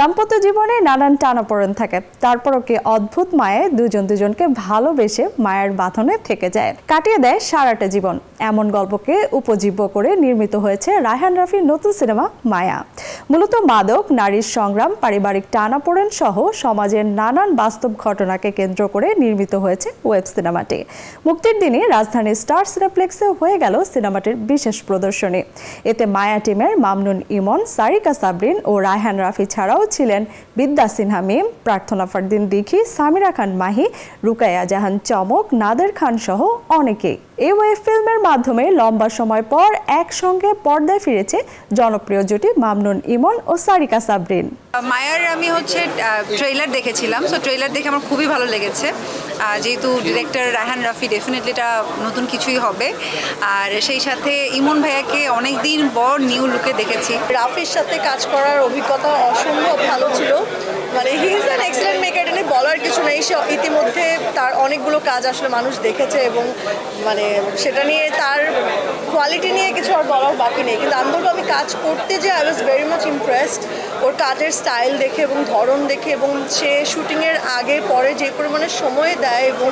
দাম্পত্য জীবনে নানান টানাপোড়েন থাকে, তারপরও কি অদ্ভুত মায়ে দুজন দুজনকে ভালোবেসে মায়ের বাঁধনে থেকে যায়, কাটিয়ে দেয় সারাটা জীবন। এমন গল্পকে উপজীব্য করে নির্মিত হয়েছে রায়হান রাফির নতুন সিনেমা মায়া। মূলত মাদক, নারীর সংগ্রাম, পারিবারিক টানাপোড়েন সহ সমাজের নানান বাস্তব ঘটনাকে কেন্দ্র করে নির্মিত হয়েছে ওয়েব সিনেমাটি। মুক্তির দিনে রাজধানীর স্টার সিনেপ্লেক্সে হয়ে গেল সিনেমাটির বিশেষ প্রদর্শনী। এতে মায়া টিমের মামনুন ইমন, সারিকা সাবরিন ও রায়হান রাফি ছাড়াও ছিলেন বিদ্যা সিনহা মিম, প্রার্থনা ফারদিন দিঘি, সামিরা খান মাহি, রুকাইয়া জাহান চমক, নাদের খান সহ অনেকেই। এই ওয়েব ফিল্মের মাধ্যমে লম্বা সময় পর একসঙ্গে পর্দায় ফিরেছে জনপ্রিয় জুটি মামনুন ইমন ও সারিকা সাবরিন। মায়ার আমি ট্রেলার দেখেছিলাম, সো ট্রেলার দেখে আমার খুবই ভালো লেগেছে। যেহেতু ডিরেক্টর রায়হান রাফি, ডেফিনেটলি এটা নতুন কিছুই হবে। আর সেই সাথে ইমন ভাইয়াকে অনেকদিন পর নিউ লুকে দেখেছি। রাফির সাথে কাজ করার অভিজ্ঞতা অসম্ভব ভালো ছিল, he is an excellent maker, এটা বলার কিছু নেই। সে ইতিমধ্যে তার অনেকগুলো কাজ আসলে মানুষ দেখেছে এবং সেটা নিয়ে তার কোয়ালিটি নিয়ে কিছু আর বলার বাকি নেই। কিন্তু আমি বলবো আমি কাজ করতে যে I was very much impressed ওর কাজের স্টাইল দেখে এবং ধরন দেখে, এবং সে শুটিংয়ের আগে পরে যে পরিমাণে সময় দেয় এবং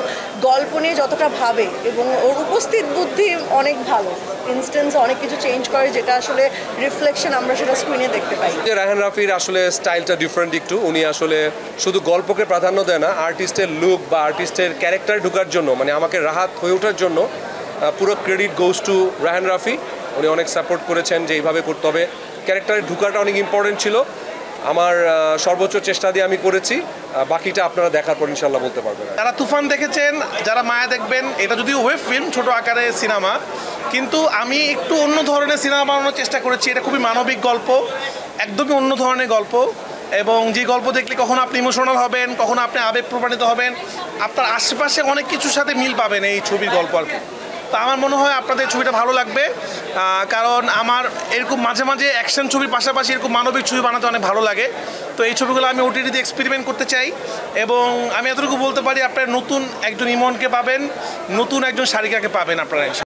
গল্প নিয়ে যতটা ভাবে, এবং ওর উপস্থিত বুদ্ধি অনেক ভালো। ইনস্ট্যান্স অনেক কিছু চেঞ্জ করে, যেটা আসলে রিফ্লেকশন আমরা সেটা স্ক্রিনে দেখতে পাই। যে রায়হান রাফির আসলে স্টাইলটা ডিফারেন্ট একটু, উনি আসলে শুধু গল্পকে প্রাধান্য দেয় না, আর্টিস্টের লুক বা আর্টিস্টের ক্যারেক্টার ঢোকার জন্য আমাকে রাহাত হয়ে ওঠার জন্য পুরো credit goes to Raihan Rafi. উনি অনেক সাপোর্ট করেছেন যে এইভাবে করতে হবে, ক্যারেক্টারে ঢোকাটা অনেক ইম্পর্টেন্ট ছিল। আমার সর্বোচ্চ চেষ্টা দিয়ে আমি করেছি, বাকিটা আপনারা দেখার পর ইনশাল্লাহ বলতে পারবেন। যারা তুফান দেখেছেন, যারা মায়া দেখবেন, এটা যদিও ওয়েব ফিল্ম, ছোট আকারে সিনেমা, কিন্তু আমি একটু অন্য ধরনের সিনেমা বানানোর চেষ্টা করেছি। এটা খুবই মানবিক গল্প, একদমই অন্য ধরনের গল্প, এবং যে গল্প দেখলে কখনো আপনি ইমোশনাল হবেন, কখনো আপনি আবেগ প্রমাণিত হবেন, আপনার আশেপাশে অনেক কিছুর সাথে মিল পাবেন এই ছবির গল্প আর কি। তো আমার মনে হয় আপনাদের ছবিটা ভালো লাগবে, কারণ আমার এরকম মাঝে মাঝে অ্যাকশন ছবির পাশাপাশি এরকম মানবিক ছবি বানাতে অনেক ভালো লাগে। তো এই ছবিগুলো আমি ওটিটিতে এক্সপেরিমেন্ট করতে চাই, এবং আমি এতটুকু বলতে পারি আপনারা নতুন একজন ইমনকে পাবেন, নতুন একজন সারিকাকে পাবেন আপনারা।